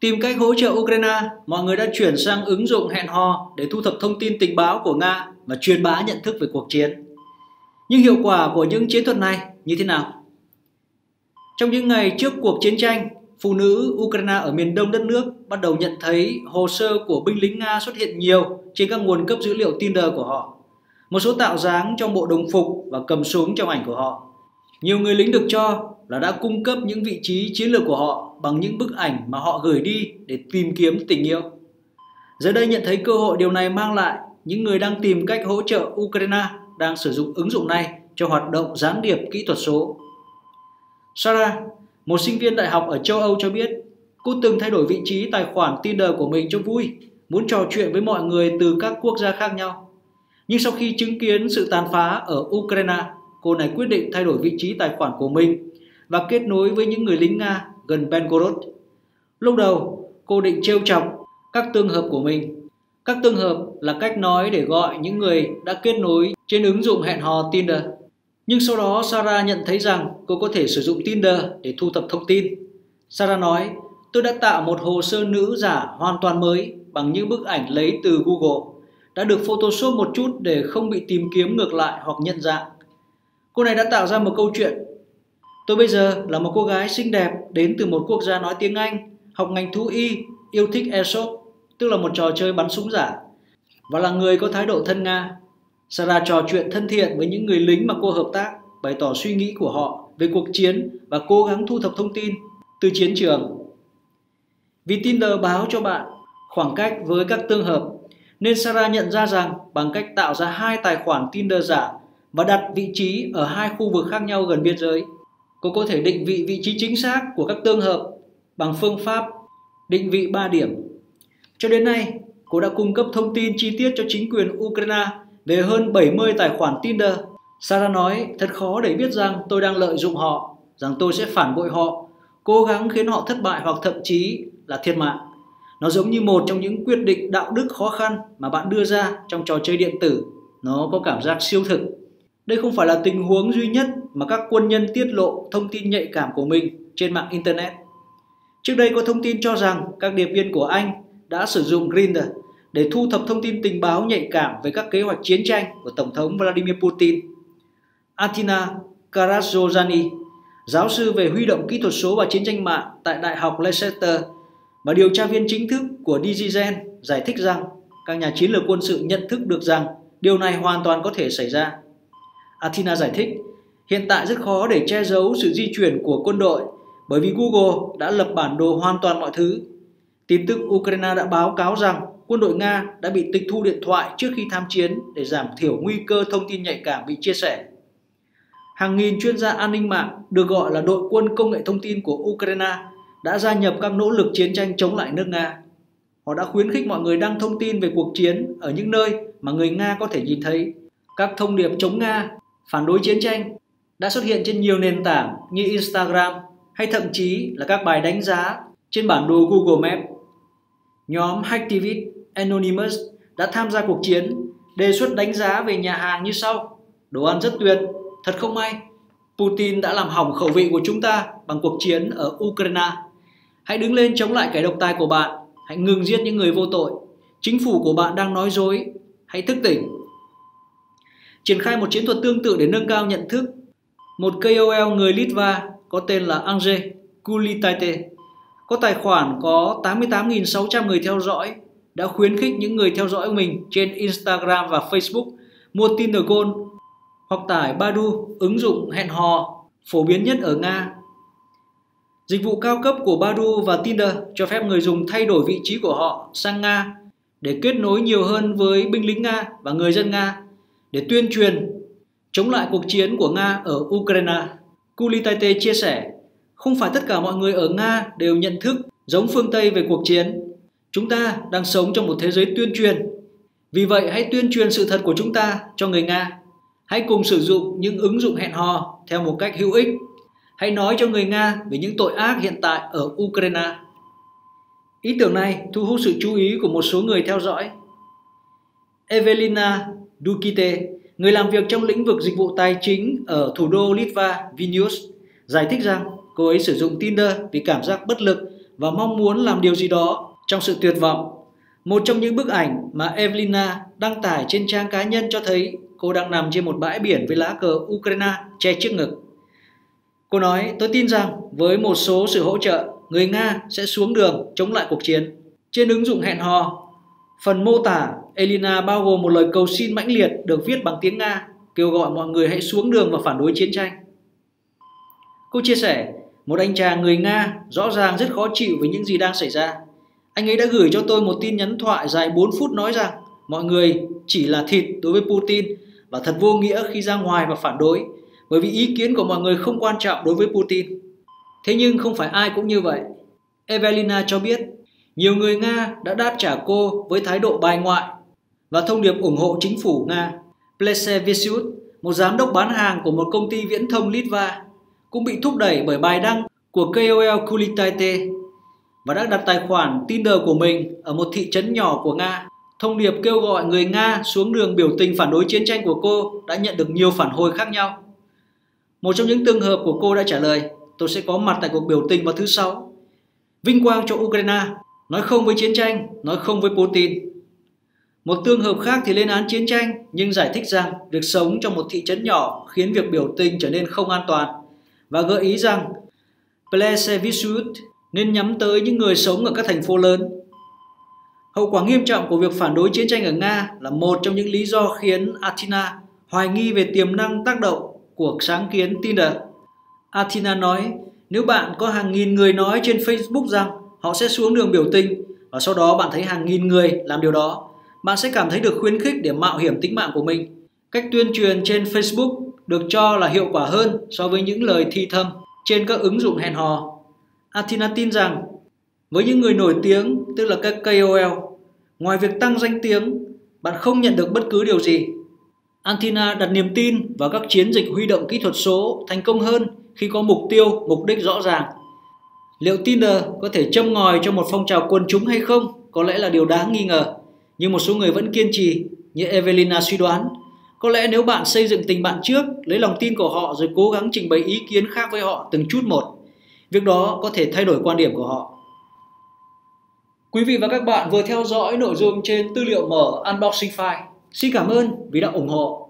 Tìm cách hỗ trợ Ukraine, mọi người đã chuyển sang ứng dụng hẹn hò để thu thập thông tin tình báo của Nga và truyền bá nhận thức về cuộc chiến. Nhưng hiệu quả của những chiến thuật này như thế nào? Trong những ngày trước cuộc chiến tranh, phụ nữ Ukraine ở miền đông đất nước bắt đầu nhận thấy hồ sơ của binh lính Nga xuất hiện nhiều trên các nguồn cấp dữ liệu Tinder của họ. Một số tạo dáng trong bộ đồng phục và cầm súng trong ảnh của họ. Nhiều người lính được cho là đã cung cấp những vị trí chiến lược của họ bằng những bức ảnh mà họ gửi đi để tìm kiếm tình yêu. Giờ đây nhận thấy cơ hội điều này mang lại, những người đang tìm cách hỗ trợ Ukraine đang sử dụng ứng dụng này cho hoạt động gián điệp kỹ thuật số. Sarah, một sinh viên đại học ở châu Âu cho biết, cô từng thay đổi vị trí tài khoản Tinder của mình cho vui, muốn trò chuyện với mọi người từ các quốc gia khác nhau. Nhưng sau khi chứng kiến sự tàn phá ở Ukraine, cô này quyết định thay đổi vị trí tài khoản của mình và kết nối với những người lính Nga gần Penkhorod. Lúc đầu, cô định trêu chọc các tương hợp của mình. Các tương hợp là cách nói để gọi những người đã kết nối trên ứng dụng hẹn hò Tinder. Nhưng sau đó Sarah nhận thấy rằng cô có thể sử dụng Tinder để thu thập thông tin. Sarah nói, tôi đã tạo một hồ sơ nữ giả hoàn toàn mới bằng những bức ảnh lấy từ Google, đã được Photoshop một chút để không bị tìm kiếm ngược lại hoặc nhận dạng. Cô này đã tạo ra một câu chuyện. Tôi bây giờ là một cô gái xinh đẹp đến từ một quốc gia nói tiếng Anh, học ngành thú y, yêu thích airsoft, tức là một trò chơi bắn súng giả, và là người có thái độ thân Nga. Sarah trò chuyện thân thiện với những người lính mà cô hợp tác, bày tỏ suy nghĩ của họ về cuộc chiến và cố gắng thu thập thông tin từ chiến trường. Vì Tinder báo cho bạn khoảng cách với các tương hợp, nên Sarah nhận ra rằng bằng cách tạo ra hai tài khoản Tinder giả và đặt vị trí ở hai khu vực khác nhau gần biên giới, cô có thể định vị vị trí chính xác của các tương hợp bằng phương pháp định vị 3 điểm. Cho đến nay, cô đã cung cấp thông tin chi tiết cho chính quyền Ukraine về hơn 70 tài khoản Tinder. Sarah nói, thật khó để biết rằng tôi đang lợi dụng họ, rằng tôi sẽ phản bội họ, cố gắng khiến họ thất bại hoặc thậm chí là thiệt mạng. Nó giống như một trong những quyết định đạo đức khó khăn mà bạn đưa ra trong trò chơi điện tử. Nó có cảm giác siêu thực. Đây không phải là tình huống duy nhất mà các quân nhân tiết lộ thông tin nhạy cảm của mình trên mạng Internet. Trước đây có thông tin cho rằng các điệp viên của Anh đã sử dụng Grindr để thu thập thông tin tình báo nhạy cảm về các kế hoạch chiến tranh của Tổng thống Vladimir Putin. Athina Karagiorgani, giáo sư về huy động kỹ thuật số và chiến tranh mạng tại Đại học Leicester và điều tra viên chính thức của DG Gen giải thích rằng các nhà chiến lược quân sự nhận thức được rằng điều này hoàn toàn có thể xảy ra. Athina giải thích, hiện tại rất khó để che giấu sự di chuyển của quân đội bởi vì Google đã lập bản đồ hoàn toàn mọi thứ. Tin tức Ukraine đã báo cáo rằng quân đội Nga đã bị tịch thu điện thoại trước khi tham chiến để giảm thiểu nguy cơ thông tin nhạy cảm bị chia sẻ. Hàng nghìn chuyên gia an ninh mạng được gọi là đội quân công nghệ thông tin của Ukraine đã gia nhập các nỗ lực chiến tranh chống lại nước Nga. Họ đã khuyến khích mọi người đăng thông tin về cuộc chiến ở những nơi mà người Nga có thể nhìn thấy. Các thông điệp chống Nga, phản đối chiến tranh đã xuất hiện trên nhiều nền tảng như Instagram hay thậm chí là các bài đánh giá trên bản đồ Google Maps. Nhóm HackTV Anonymous đã tham gia cuộc chiến, đề xuất đánh giá về nhà hàng như sau. Đồ ăn rất tuyệt, thật không may, Putin đã làm hỏng khẩu vị của chúng ta bằng cuộc chiến ở Ukraine. Hãy đứng lên chống lại kẻ độc tài của bạn, hãy ngừng giết những người vô tội. Chính phủ của bạn đang nói dối, hãy thức tỉnh. Triển khai một chiến thuật tương tự để nâng cao nhận thức, một KOL người Litva có tên là Andrzej Kulitaitė, có tài khoản có 88.600 người theo dõi, đã khuyến khích những người theo dõi mình trên Instagram và Facebook mua Tinder Gold hoặc tải Badu, ứng dụng hẹn hò phổ biến nhất ở Nga. Dịch vụ cao cấp của Badu và Tinder cho phép người dùng thay đổi vị trí của họ sang Nga để kết nối nhiều hơn với binh lính Nga và người dân Nga, để tuyên truyền chống lại cuộc chiến của Nga ở Ukraine. Kulitaitė chia sẻ, không phải tất cả mọi người ở Nga đều nhận thức giống phương Tây về cuộc chiến. Chúng ta đang sống trong một thế giới tuyên truyền. Vì vậy hãy tuyên truyền sự thật của chúng ta cho người Nga. Hãy cùng sử dụng những ứng dụng hẹn hò theo một cách hữu ích. Hãy nói cho người Nga về những tội ác hiện tại ở Ukraine. Ý tưởng này thu hút sự chú ý của một số người theo dõi. Evelina Dukić, người làm việc trong lĩnh vực dịch vụ tài chính ở thủ đô Litva Vilnius, giải thích rằng cô ấy sử dụng Tinder vì cảm giác bất lực và mong muốn làm điều gì đó trong sự tuyệt vọng. Một trong những bức ảnh mà Evelina đăng tải trên trang cá nhân cho thấy cô đang nằm trên một bãi biển với lá cờ Ukraine che trước ngực. Cô nói, tôi tin rằng với một số sự hỗ trợ, người Nga sẽ xuống đường chống lại cuộc chiến. Trên ứng dụng hẹn hò, phần mô tả Evelina bao gồm một lời cầu xin mãnh liệt được viết bằng tiếng Nga, kêu gọi mọi người hãy xuống đường và phản đối chiến tranh. Cô chia sẻ, một anh chàng người Nga rõ ràng rất khó chịu với những gì đang xảy ra. Anh ấy đã gửi cho tôi một tin nhắn thoại dài 4 phút nói rằng mọi người chỉ là thịt đối với Putin và thật vô nghĩa khi ra ngoài và phản đối, bởi vì ý kiến của mọi người không quan trọng đối với Putin. Thế nhưng không phải ai cũng như vậy. Evelina cho biết, nhiều người Nga đã đáp trả cô với thái độ bài ngoại và thông điệp ủng hộ chính phủ Nga. Pleshevichius, một giám đốc bán hàng của một công ty viễn thông Litva, cũng bị thúc đẩy bởi bài đăng của KOL Kulitaitė và đã đặt tài khoản Tinder của mình ở một thị trấn nhỏ của Nga. Thông điệp kêu gọi người Nga xuống đường biểu tình phản đối chiến tranh của cô đã nhận được nhiều phản hồi khác nhau. Một trong những trường hợp của cô đã trả lời, tôi sẽ có mặt tại cuộc biểu tình vào thứ Sáu. Vinh quang cho Ukraine, nói không với chiến tranh, nói không với Putin. Một trường hợp khác thì lên án chiến tranh nhưng giải thích rằng việc sống trong một thị trấn nhỏ khiến việc biểu tình trở nên không an toàn và gợi ý rằng Pleshevichius nên nhắm tới những người sống ở các thành phố lớn. Hậu quả nghiêm trọng của việc phản đối chiến tranh ở Nga là một trong những lý do khiến Athina hoài nghi về tiềm năng tác động của sáng kiến Tinder. Athina nói, nếu bạn có hàng nghìn người nói trên Facebook rằng họ sẽ xuống đường biểu tình và sau đó bạn thấy hàng nghìn người làm điều đó, bạn sẽ cảm thấy được khuyến khích để mạo hiểm tính mạng của mình. Cách tuyên truyền trên Facebook được cho là hiệu quả hơn so với những lời thi thầm trên các ứng dụng hẹn hò. Athina tin rằng, với những người nổi tiếng, tức là các KOL, ngoài việc tăng danh tiếng, bạn không nhận được bất cứ điều gì. Athina đặt niềm tin vào các chiến dịch huy động kỹ thuật số thành công hơn khi có mục tiêu, mục đích rõ ràng. Liệu Tinder có thể châm ngòi cho một phong trào quần chúng hay không? Có lẽ là điều đáng nghi ngờ. Nhưng một số người vẫn kiên trì, như Evelina suy đoán. Có lẽ nếu bạn xây dựng tình bạn trước, lấy lòng tin của họ rồi cố gắng trình bày ý kiến khác với họ từng chút một, việc đó có thể thay đổi quan điểm của họ. Quý vị và các bạn vừa theo dõi nội dung trên tư liệu mở Unboxing File. Xin cảm ơn vì đã ủng hộ.